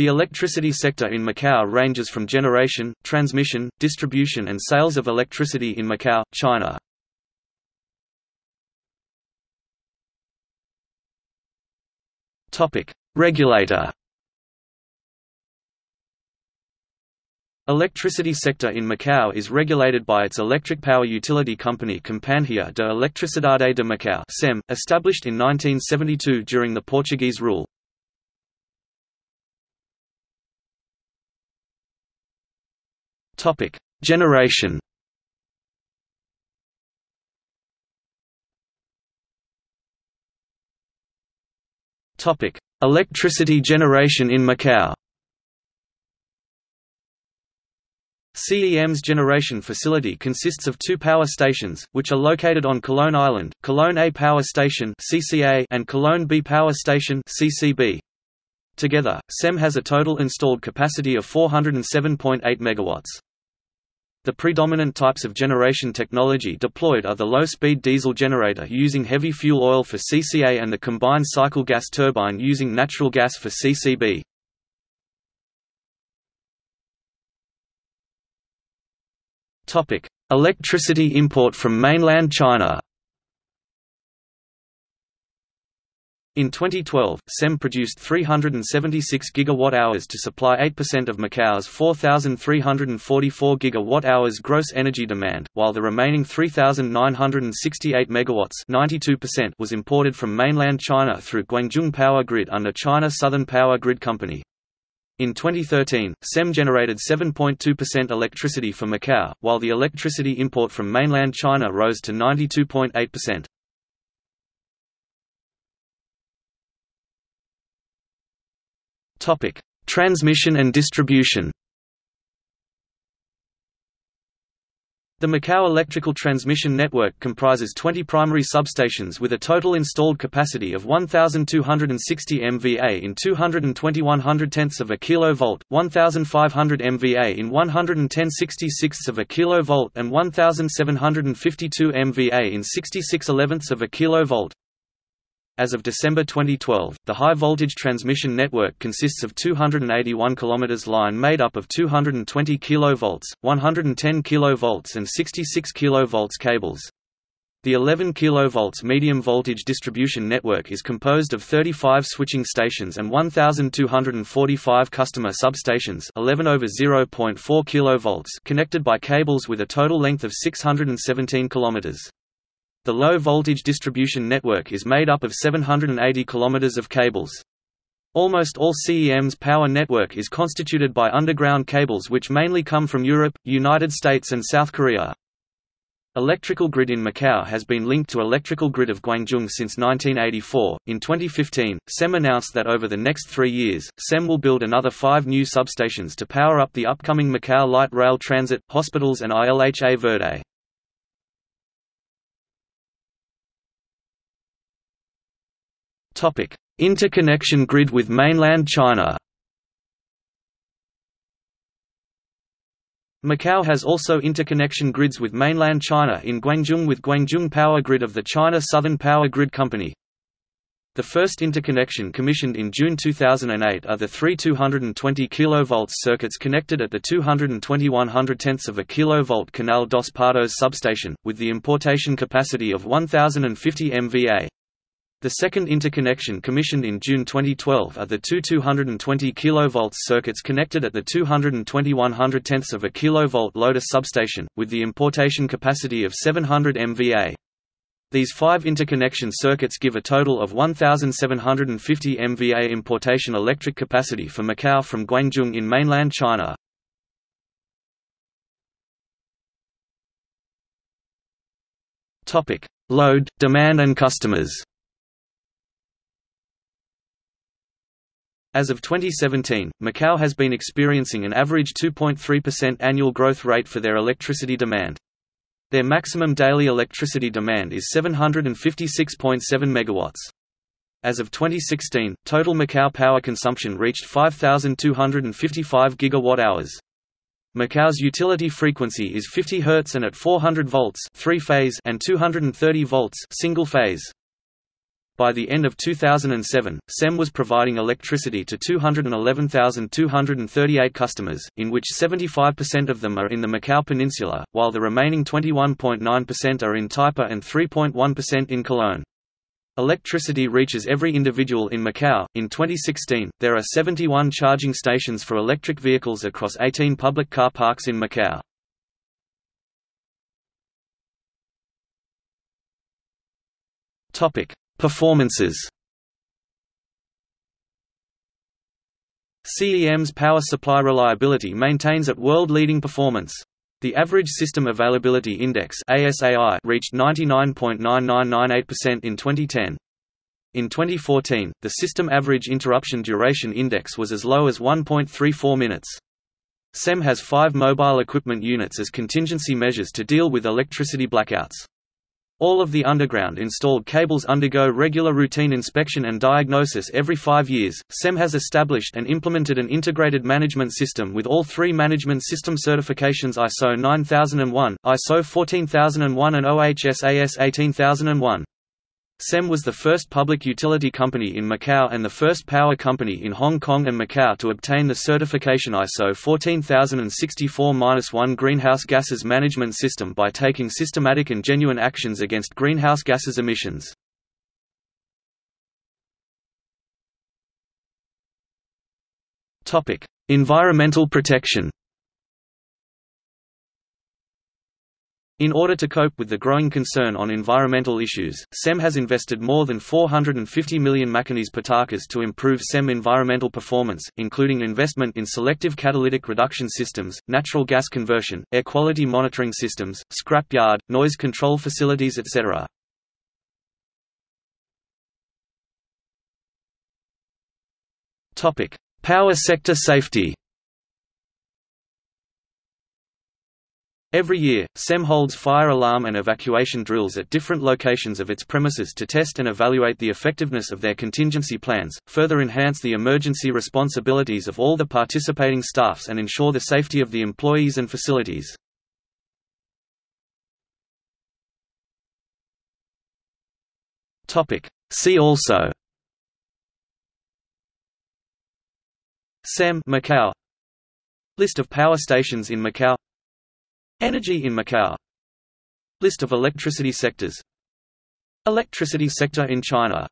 The electricity sector in Macau ranges from generation, transmission, distribution and sales of electricity in Macau, China. Regulator. Electricity sector in Macau is regulated by its electric power utility company Companhia de Electricidade de Macau (CEM), established in 1972 during the Portuguese rule. Generation. Electricity generation in Macau. CEM's generation facility consists of two power stations, which are located on Coloane Island, Coloane A Power Station and Coloane B Power Station. Together, CEM has a total installed capacity of 407.8 MW. The predominant types of generation technology deployed are the low-speed diesel generator using heavy fuel oil for CCA and the combined cycle gas turbine using natural gas for CCB. Topic: Electricity import from mainland China. In 2012, CEM produced 376 GWh to supply 8% of Macau's 4,344 GWh gross energy demand, while the remaining 3,968 MW 92% was imported from mainland China through Guangzhou Power Grid under China Southern Power Grid Company. In 2013, CEM generated 7.2% electricity for Macau, while the electricity import from mainland China rose to 92.8%. Transmission and distribution. The Macau Electrical Transmission Network comprises 20 primary substations with a total installed capacity of 1,260 MVA in 221/100 of a kilovolt, 1,500 MVA in 110/66 of a kilovolt and 1,752 MVA in 66/11 of a kilovolt. As of December 2012, the high-voltage transmission network consists of 281 km line made up of 220 kV, 110 kV and 66 kV cables. The 11 kV medium-voltage distribution network is composed of 35 switching stations and 1,245 customer substations 11 over 0.4 kV connected by cables with a total length of 617 km. The low-voltage distribution network is made up of 780 km of cables. Almost all CEM's power network is constituted by underground cables which mainly come from Europe, United States and South Korea. Electrical grid in Macau has been linked to electrical grid of Guangzhou since 1984. In 2015, CEM announced that over the next 3 years, CEM will build another 5 new substations to power up the upcoming Macau Light Rail Transit, hospitals and ILHA Verde. Interconnection grid with mainland China. Macau has also interconnection grids with mainland China in Guangzhou with Guangzhou Power Grid of the China Southern Power Grid Company. The first interconnection commissioned in June 2008 are the 3 220 kV circuits connected at the 221/100 of a kilovolt Canal dos Pardos substation, with the importation capacity of 1,050 MVA. The second interconnection commissioned in June 2012 are the two 220 kV circuits connected at the 221/100 of a kilovolt Lotus substation, with the importation capacity of 700 MVA. These 5 interconnection circuits give a total of 1,750 MVA importation electric capacity for Macau from Guangzhou in mainland China. Load, demand and customers. As of 2017, Macau has been experiencing an average 2.3% annual growth rate for their electricity demand. Their maximum daily electricity demand is 756.7 MW. As of 2016, total Macau power consumption reached 5,255 GWh. Macau's utility frequency is 50 Hz and at 400 volts 3-phase and 230 volts single-phase. By the end of 2007, SEM was providing electricity to 211,238 customers, in which 75% of them are in the Macau Peninsula, while the remaining 21.9% are in Taipa and 3.1% in Cologne. Electricity reaches every individual in Macau. In 2016, there are 71 charging stations for electric vehicles across 18 public car parks in Macau. Topic: Performances. CEM's power supply reliability maintains at world-leading performance. The average System Availability Index (ASAI) reached 99.9998% in 2010. In 2014, the System Average Interruption Duration Index was as low as 1.34 minutes. SEM has 5 mobile equipment units as contingency measures to deal with electricity blackouts. All of the underground installed cables undergo regular routine inspection and diagnosis every 5 years. SEM has established and implemented an integrated management system with all 3 management system certifications ISO 9001, ISO 14001 and OHSAS 18001. SEM was the first public utility company in Macau and the first power company in Hong Kong and Macau to obtain the certification ISO 14064-1 Greenhouse Gases Management System by taking systematic and genuine actions against greenhouse gases emissions. Environmental protection. In order to cope with the growing concern on environmental issues, SEM has invested more than 450 million Macanese petakas to improve SEM environmental performance, including investment in selective catalytic reduction systems, natural gas conversion, air quality monitoring systems, scrap yard, noise control facilities, etc. Power sector safety. Every year, SEM holds fire alarm and evacuation drills at different locations of its premises to test and evaluate the effectiveness of their contingency plans, further enhance the emergency responsibilities of all the participating staffs and ensure the safety of the employees and facilities. See also: SEM Macau, list of power stations in Macau, energy in Macau, list of electricity sectors, electricity sector in China.